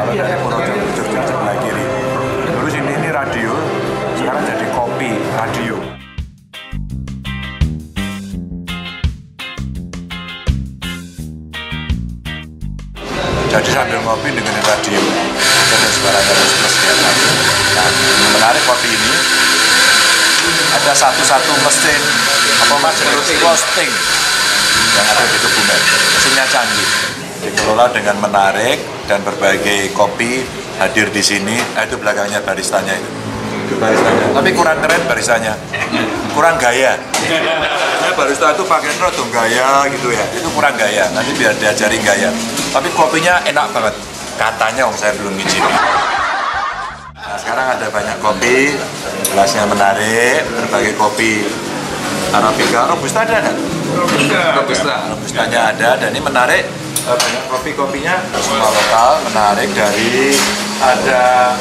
Kalau dia cek belah kiri. Dulu sini ini radio, sekarang jadi kopi radio. Jadi sambil ngopi dengerin radio, ada sebarang mesin. Nah, menarik kopi ini ada satu-satu mesin apa roasting yang ada di Kebumen. Mesinnya canggih, dikelola dengan menarik dan berbagai kopi hadir di sini. Nah, itu belakangnya baristanya itu. Tapi kurang keren baristanya, kurang gaya. Nah, barista itu pakai dong gaya gitu ya, itu kurang gaya. Nanti biar diajarin gaya. Tapi kopinya enak banget. Katanya om saya belum ngicipin. Nah, sekarang ada banyak kopi, gelasnya menarik, berbagai kopi. Arabica, robusta ada kan? Robustanya ada, dan ini menarik. Banyak kopi-kopinya semua lokal, menarik dari ada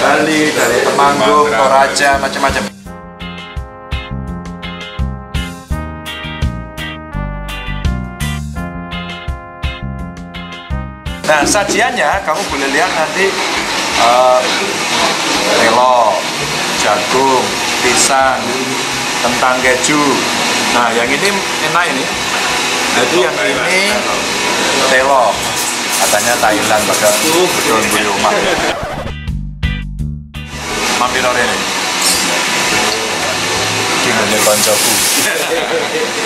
Bali, dari Temanggung, Toraja, macam-macam. Nah, sajiannya kamu boleh lihat nanti telo, jagung, pisang, kentang keju. Nah, yang ini enak ini. Jadi yang ini telo, katanya Thailand bakal betul buyumak. Mampir orang ini. Gimana koncoku?